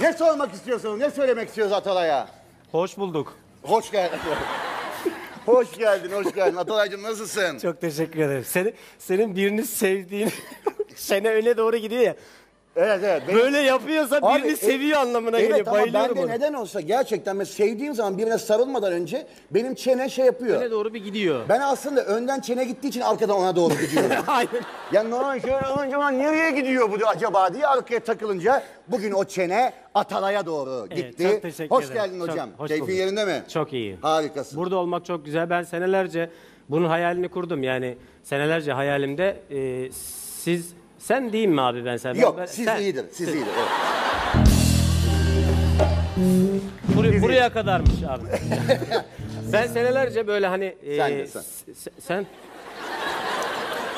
Ne sormak istiyorsunuz? Ne söylemek istiyoruz Atalay'a? Hoş bulduk. Hoş geldin. Hoş geldin, hoş geldin. Atalay'cığım nasılsın? Çok teşekkür ederim. Senin birini sevdiğin sene öne doğru gidiyor ya. Evet, evet. Benim... Böyle yapıyorsa abi, birini seviyor anlamına geliyor. Evet, bayılıyorum ben de onu. Neden olsa gerçekten mesela sevdiğim zaman birine sarılmadan önce benim çene şey yapıyor. Öne doğru bir gidiyor. Ben aslında önden çene gittiği için arkadan ona doğru gidiyorum. Aynen. Yani normal şöyle olunca nereye gidiyor bu acaba diye arkaya takılınca bugün o çene Atalay'a doğru gitti. Evet, çok teşekkür ederim. Hoş geldin hocam. Keyfin yerinde mi? Çok iyi. Harikasın. Burada olmak çok güzel. Ben senelerce bunun hayalini kurdum. Yani senelerce hayalimde sen diyeyim mi abi ben sen? Yok ben, siz iyidir, siz iyidir. Evet. Buraya kadarmış abi. Ben senelerce böyle hani... Sen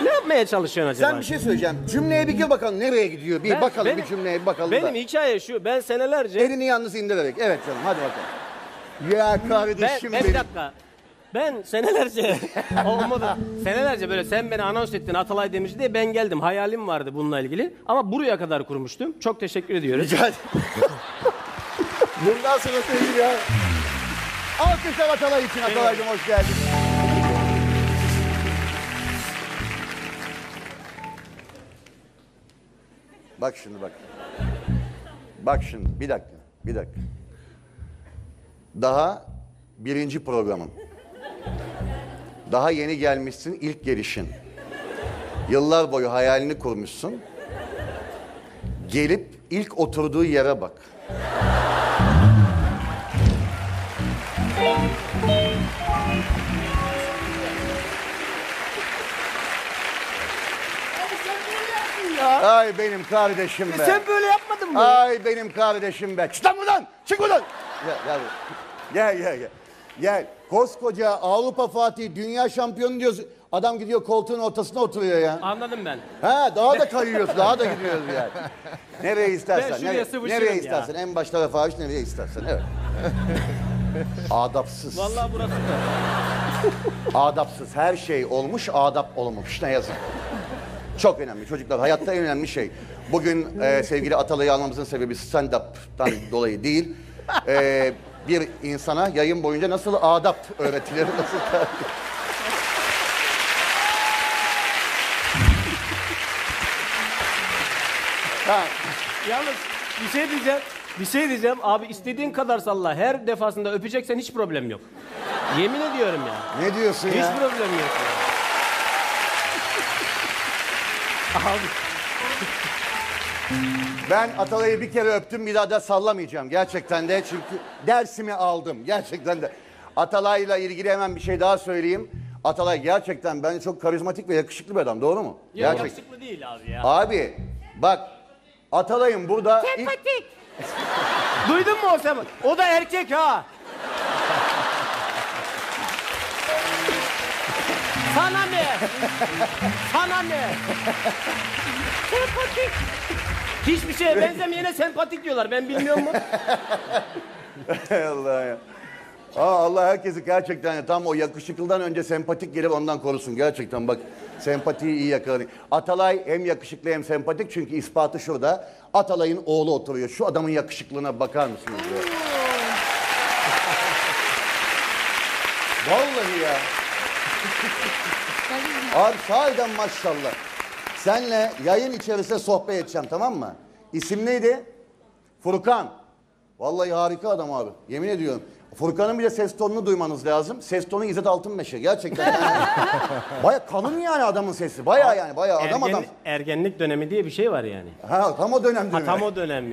ne yapmaya çalışıyorsun acaba? Sen bir şey söyleyeceğim. Cümleye bir gir bakalım nereye gidiyor. Bir cümleye bir bakalım da. Benim hikaye şu, ben senelerce... Elini yalnız indirerek, evet canım hadi bakalım. Ya kardeşim benim. Bir dakika. Ben senelerce olmadı. Senelerce böyle sen beni anons ettin Atalay Demirci diye ben geldim. Hayalim vardı bununla ilgili. Ama buraya kadar kurmuştum. Çok teşekkür ediyorum. Rica ederim. Bundan sonra sevgili ya. Alkışlar Atalay için. Atalay'cığım hoş geldin. Bak şimdi bak. Bak şimdi bir dakika. Bir dakika. Daha birinci programım. Daha yeni gelmişsin, ilk gelişin. Yıllar boyu hayalini kurmuşsun. Gelip ilk oturduğu yere bak. Ay benim kardeşim be. Sen böyle yapmadın mı? Ay benim kardeşim be. Çık lan buradan, çık buradan. Gel. Gel, koskoca Avrupa Fatih, dünya şampiyonu diyoruz. Adam gidiyor koltuğun ortasına oturuyor ya. Anladım ben. He, daha da kayıyoruz, daha da gidiyoruz yani. Nereye istersen, nereye istersen. En başta Vefa hariç nereye istersen, evet. Adapsız. Vallahi burası da. Adapsız, her şey olmuş, adap olmamış. Ne yazık. Çok önemli çocuklar, hayatta en önemli şey. Bugün sevgili Atalay'ı almamızın sebebi stand-up'tan dolayı değil. Bir insana yayın boyunca nasıl adap öğretilir, nasıl terbiye? Yalnız bir şey diyeceğim abi, istediğin kadar salla, her defasında öpeceksen hiç problem yok. Yemin ediyorum ya. Ne diyorsun ya? Hiç problem yok. Abi. Ben Atalay'ı bir kere öptüm, bir daha da sallamayacağım gerçekten de, çünkü dersimi aldım gerçekten de. Atalay'la ilgili hemen bir şey daha söyleyeyim. Atalay gerçekten bence çok karizmatik ve yakışıklı bir adam, doğru mu? Yok, yakışıklı değil abi ya. Abi bak Atalay'ın burada... Sempatik! Duydun mu o sempatik? O da erkek ha! Sana ne? Sana ne? Sempatik! Hiçbir şeye benzemeyene sempatik diyorlar. Ben bilmiyor mu? Allah ya. Aa, Allah herkesi gerçekten tam o yakışıklıdan önce sempatik gelip ondan korusun. Gerçekten bak sempatiyi iyi yakalayın. Atalay hem yakışıklı hem sempatik, çünkü ispatı şurada. Atalay'ın oğlu oturuyor. Şu adamın yakışıklığına bakar mısınız? Vallahi ya. Abi sahiden maşallah. Senle yayın içerisinde sohbet edeceğim, tamam mı? İsim neydi? Furkan. Vallahi harika adam abi. Yemin ediyorum. Furkan'ın bile ses tonunu duymanız lazım. Ses tonu İzzet Altınmeşe. Gerçekten. Baya kalın yani adamın sesi. Baya yani. Baya adam. Ergenlik dönemi diye bir şey var yani. Ha tam o dönem. Ha, tam o dönem yani.